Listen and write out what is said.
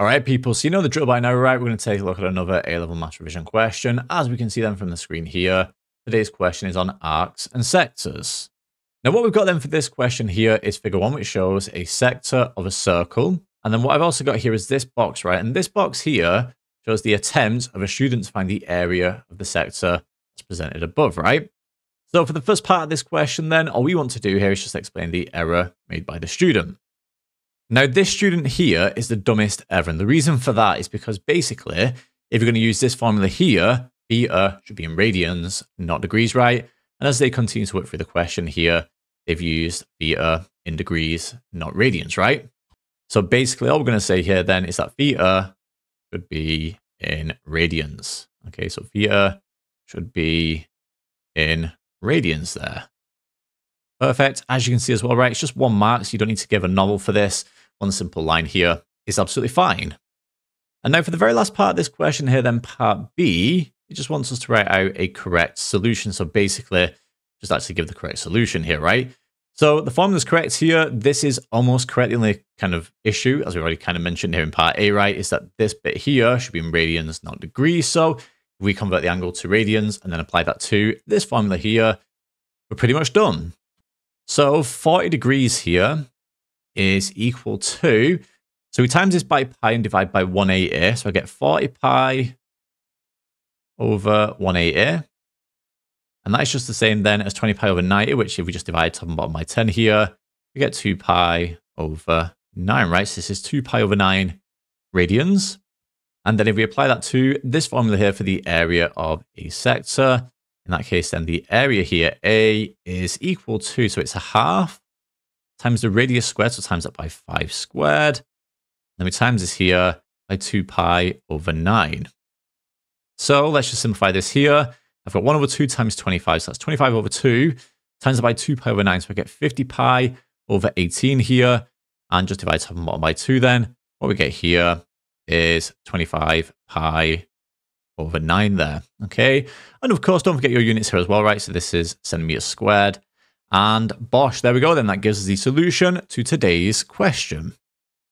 All right, people, so you know the drill by now, right? We're going to take a look at another A-level maths revision question. As we can see then from the screen here, today's question is on arcs and sectors. Now, what we've got then for this question here is figure one, which shows a sector of a circle. And then what I've also got here is this box, right? And this box here shows the attempt of a student to find the area of the sector that's presented above, right? So for the first part of this question then, all we want to do here is just explain the error made by the student. Now, this student here is the dumbest ever. And the reason for that is because basically, if you're going to use this formula here, beta should be in radians, not degrees, right? And as they continue to work through the question here, they've used beta in degrees, not radians, right? So basically, all we're going to say here then is that beta should be in radians. Okay, so beta should be in radians there. Perfect. As you can see as well, right? It's just 1 mark, so you don't need to give a novel for this. One simple line here is absolutely fine. And now for the very last part of this question here, then part B, it just wants us to write out a correct solution. So basically, just actually give the correct solution here, right? So the formula is correct here. This is almost correct. The only kind of issue, as we already kind of mentioned here in part A, right, is that this bit here should be in radians, not degrees. So if we convert the angle to radians and then apply that to this formula here, we're pretty much done. So 40 degrees here is equal to, so we times this by pi and divide by 180. So I get 40 pi over 180. And that is just the same then as 20 pi over 90, which if we just divide top and bottom by 10 here, we get 2 pi over 9, right? So this is 2 pi over 9 radians. And then if we apply that to this formula here for the area of a sector, in that case, then the area here, A, is equal to, so it's a half times the radius squared, so times that by 5 squared. Then we times this here by 2 pi over 9. So let's just simplify this here. I've got 1 over 2 times 25, so that's 25 over 2, times that by 2 pi over 9, so I get 50 pi over 18 here, and just divide top and bottom by 2 then. What we get here is 25 pi over 9 there, okay? And of course, don't forget your units here as well, right? So this is centimeters squared. And bosh, there we go then. That gives us the solution to today's question.